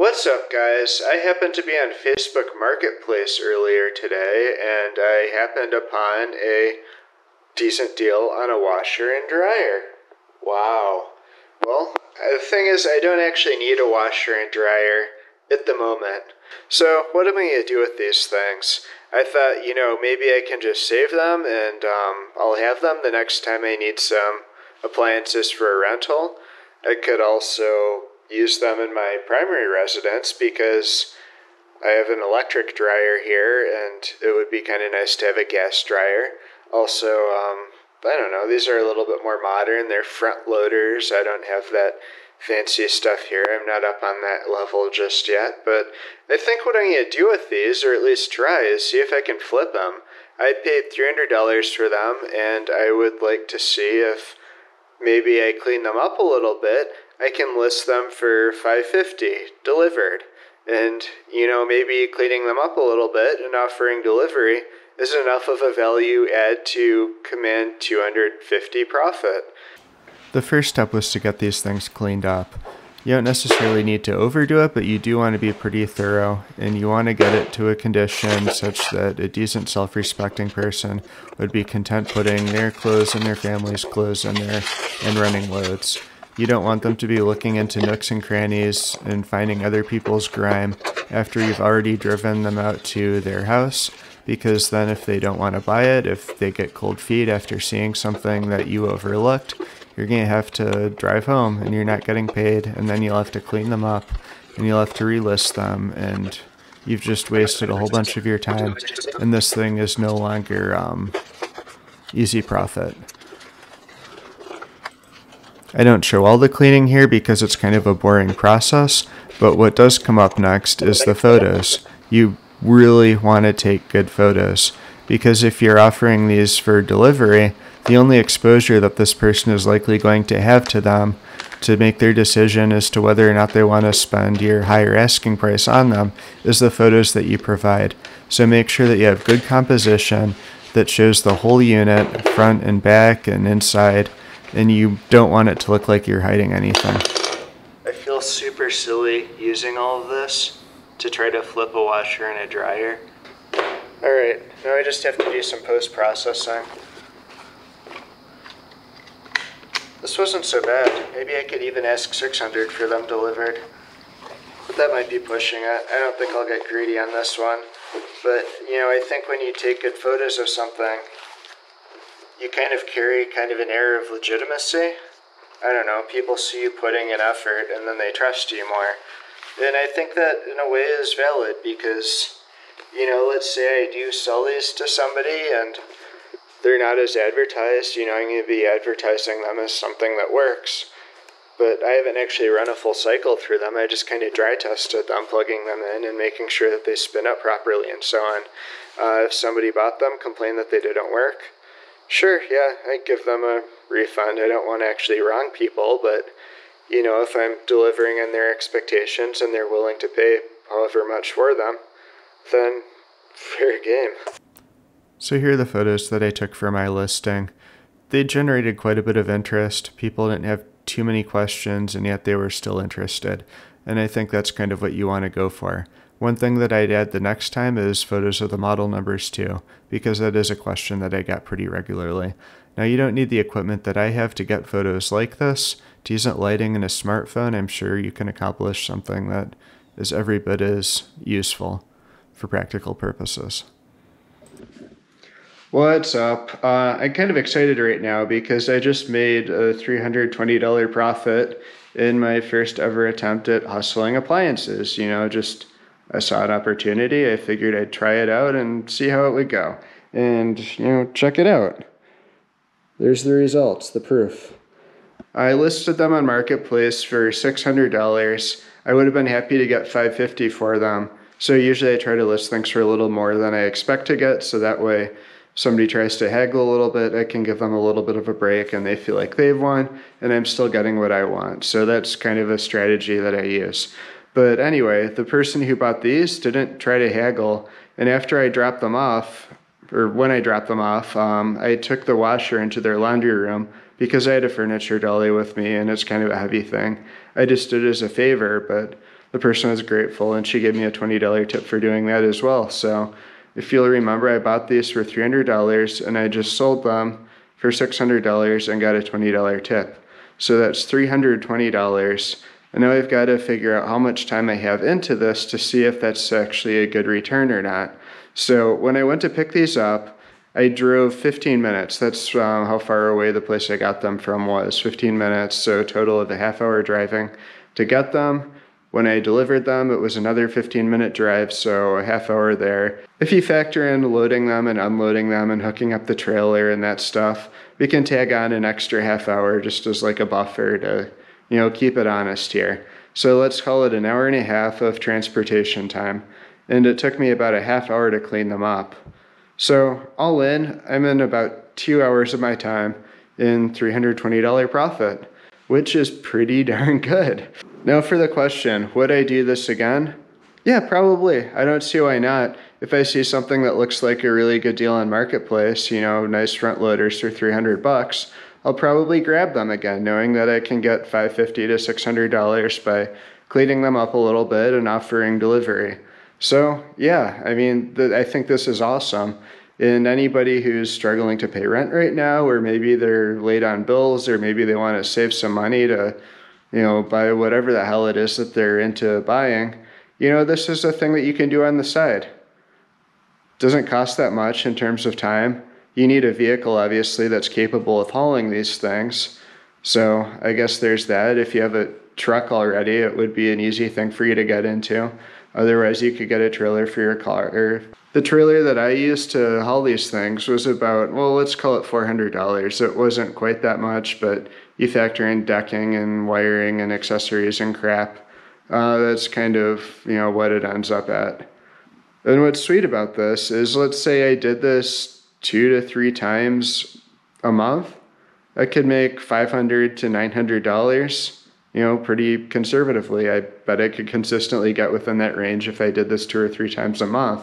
What's up, guys? I happened to be on Facebook Marketplace earlier today, and I happened upon a decent deal on a washer and dryer. Wow. Well, the thing is, I don't actually need a washer and dryer at the moment. So what am I going to do with these things? I thought, maybe I can just save them, and I'll have them the next time I need some appliances for a rental. I could also use them in my primary residence because I have an electric dryer here, and it would be kind of nice to have a gas dryer. Also, I don't know, these are a little bit more modern. They're front loaders. I don't have that fancy stuff here. I'm not up on that level just yet, but I think what I'm going to do with these, or at least try, is see if I can flip them. I paid $300 for them, and I would like to see if maybe I clean them up a little bit. I can list them for $550 delivered. And, maybe cleaning them up a little bit and offering delivery is enough of a value add to command $250 profit. The first step was to get these things cleaned up. You don't necessarily need to overdo it, but you do want to be pretty thorough, and you want to get it to a condition such that a decent self-respecting person would be content putting their clothes and their family's clothes in there and running loads. You don't want them to be looking into nooks and crannies and finding other people's grime after you've already driven them out to their house, because then if they don't want to buy it, if they get cold feet after seeing something that you overlooked, you're going to have to drive home and you're not getting paid, and then you'll have to clean them up and you'll have to relist them, and you've just wasted a whole bunch of your time, and this thing is no longer easy profit. I don't show all the cleaning here because it's kind of a boring process, but what does come up next is the photos. You really want to take good photos, because if you're offering these for delivery, the only exposure that this person is likely going to have to them to make their decision as to whether or not they want to spend your higher asking price on them is the photos that you provide. So make sure that you have good composition that shows the whole unit, front and back and inside, and you don't want it to look like you're hiding anything. I feel super silly using all of this to try to flip a washer and a dryer. All right, now I just have to do some post-processing. This wasn't so bad. Maybe I could even ask $600 for them delivered. But that might be pushing it. I don't think I'll get greedy on this one. But, I think when you take good photos of something, you kind of carry kind of an air of legitimacy. I don't know, people see you putting in effort and then they trust you more. And I think that in a way is valid because, let's say I do sell these to somebody and they're not as advertised, I'm going to be advertising them as something that works. But I haven't actually run a full cycle through them. I just kind of dry tested them, plugging them in and making sure that they spin up properly and so on. If somebody bought them, complained that they didn't work, sure, yeah, I'd give them a refund. I don't want to actually wrong people, but, if I'm delivering on their expectations and they're willing to pay however much for them, then fair game. So here are the photos that I took for my listing. They generated quite a bit of interest. People didn't have too many questions, and yet they were still interested. And I think that's kind of what you want to go for. One thing that I'd add the next time is photos of the model numbers too, because that is a question that I get pretty regularly. Now, you don't need the equipment that I have to get photos like this. Decent lighting and a smartphone, I'm sure you can accomplish something that is every bit as useful for practical purposes. What's up? I'm kind of excited right now because I just made a $320 profit in my first ever attempt at hustling appliances. I saw an opportunity. I figured I'd try it out and see how it would go. And, check it out. There's the results, the proof. I listed them on Marketplace for $600. I would have been happy to get $550 for them. So usually I try to list things for a little more than I expect to get, so that way somebody tries to haggle a little bit, I can give them a little bit of a break and they feel like they've won, and I'm still getting what I want. So that's kind of a strategy that I use. But anyway, the person who bought these didn't try to haggle, and after I dropped them off, or when I dropped them off, I took the washer into their laundry room because I had a furniture dolly with me and it's kind of a heavy thing. I just did it as a favor, but the person was grateful, and she gave me a $20 tip for doing that as well. So if you'll remember, I bought these for $300 and I just sold them for $600 and got a $20 tip. So that's $320. And now I've got to figure out how much time I have into this to see if that's actually a good return or not. So when I went to pick these up, I drove 15 minutes. That's how far away the place I got them from was, 15 minutes. So a total of a half hour driving to get them. When I delivered them, it was another 15-minute drive, so a half hour there. If you factor in loading them and unloading them and hooking up the trailer and that stuff, we can tag on an extra half hour just as like a buffer to, you know, keep it honest here. So let's call it an hour and a half of transportation time. And it took me about a half hour to clean them up. So all in, I'm in about 2 hours of my time in $320 profit, which is pretty darn good. Now for the question, would I do this again? Yeah, probably. I don't see why not. If I see something that looks like a really good deal on Marketplace, you know, nice front loaders for $300, I'll probably grab them again, knowing that I can get $550 to $600 by cleaning them up a little bit and offering delivery. So yeah, I mean, I think this is awesome. And anybody who's struggling to pay rent right now, or maybe they're late on bills, or maybe they want to save some money to, you know, buy whatever the hell it is that they're into buying, you know, this is a thing that you can do on the side. Doesn't cost that much in terms of time. You need a vehicle, obviously, that's capable of hauling these things. So I guess there's that. If you have a truck already, it would be an easy thing for you to get into. Otherwise, you could get a trailer for your car. The trailer that I used to haul these things was about, well, let's call it $400. It wasn't quite that much, but you factor in decking and wiring and accessories and crap. That's kind of, you know, what it ends up at. And what's sweet about this is, let's say I did this 2 to 3 times a month, I could make $500 to $900. You know, pretty conservatively. I bet I could consistently get within that range if I did this 2 or 3 times a month.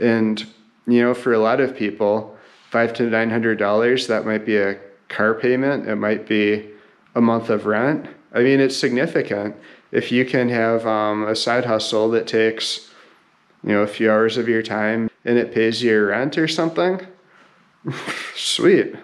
And, you know, for a lot of people, $500 to $900, that might be a car payment. It might be a month of rent. I mean, it's significant. If you can have a side hustle that takes, you know, a few hours of your time and it pays your rent or something, sweet.